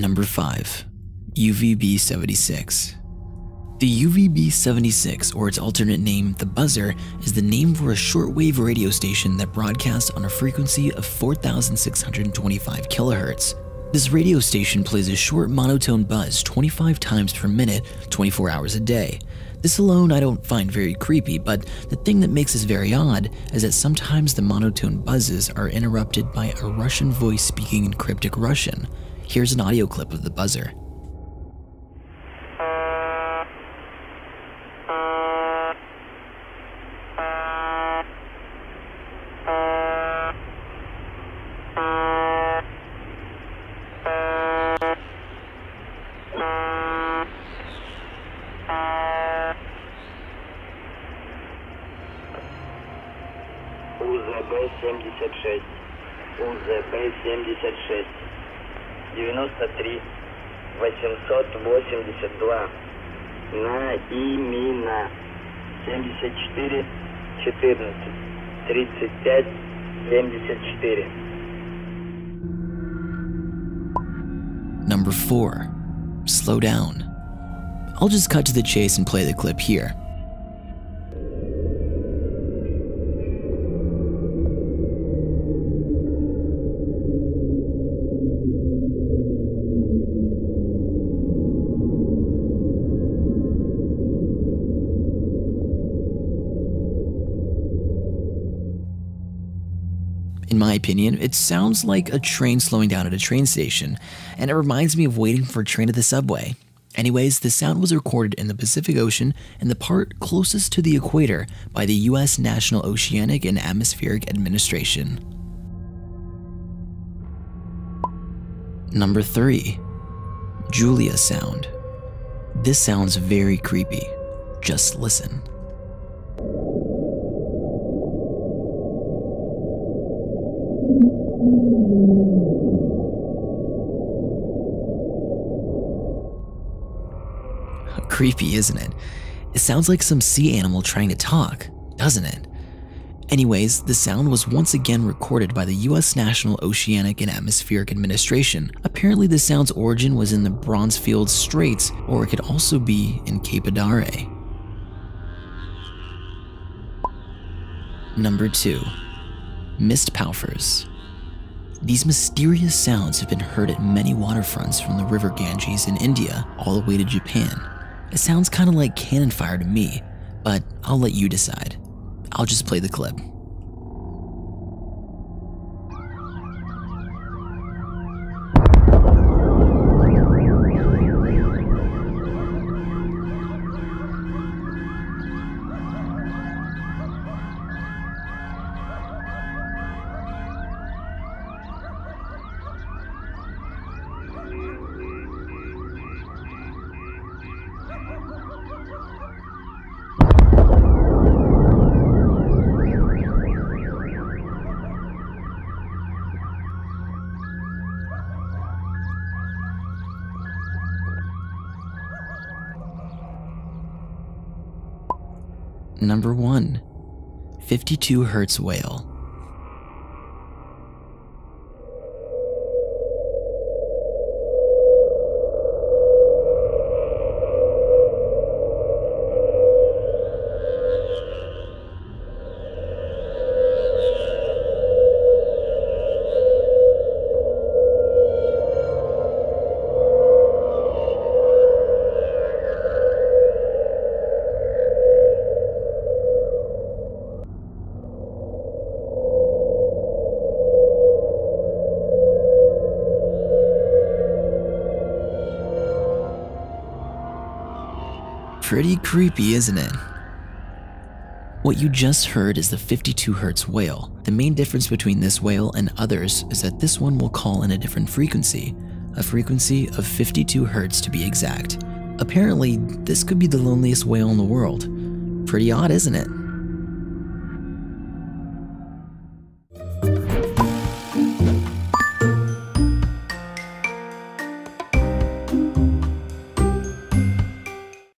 Number 5. UVB-76. The UVB-76, or its alternate name, the Buzzer, is the name for a shortwave radio station that broadcasts on a frequency of 4,625 kHz. This radio station plays a short monotone buzz 25 times per minute, 24 hours a day. This alone I don't find very creepy, but the thing that makes this very odd is that sometimes the monotone buzzes are interrupted by a Russian voice speaking in cryptic Russian. Here's an audio clip of the buzzer. UVB-76, UVB-76, 93, 882, на имена 74, 14, 35, 74. Number 4. Slow down. I'll just cut to the chase and play the clip here. In my opinion, it sounds like a train slowing down at a train station, and it reminds me of waiting for a train at the subway. Anyways, the sound was recorded in the Pacific Ocean and the part closest to the equator by the US National Oceanic and Atmospheric Administration. Number 3. Julia Sound. This sounds very creepy. Just listen. Creepy, isn't it? It sounds like some sea animal trying to talk, doesn't it? Anyways, the sound was once again recorded by the US National Oceanic and Atmospheric Administration. Apparently, the sound's origin was in the Bronzefield Straits, or it could also be in Cape Adare. Number 2. Mist Palfers. These mysterious sounds have been heard at many waterfronts from the River Ganges in India all the way to Japan. It sounds kind of like cannon fire to me, but I'll let you decide. I'll just play the clip. Number 1. 52 Hertz Whale. Pretty creepy, isn't it? What you just heard is the 52 Hertz whale. The main difference between this whale and others is that this one will call in a different frequency, a frequency of 52 Hertz to be exact. Apparently, this could be the loneliest whale in the world. Pretty odd, isn't it?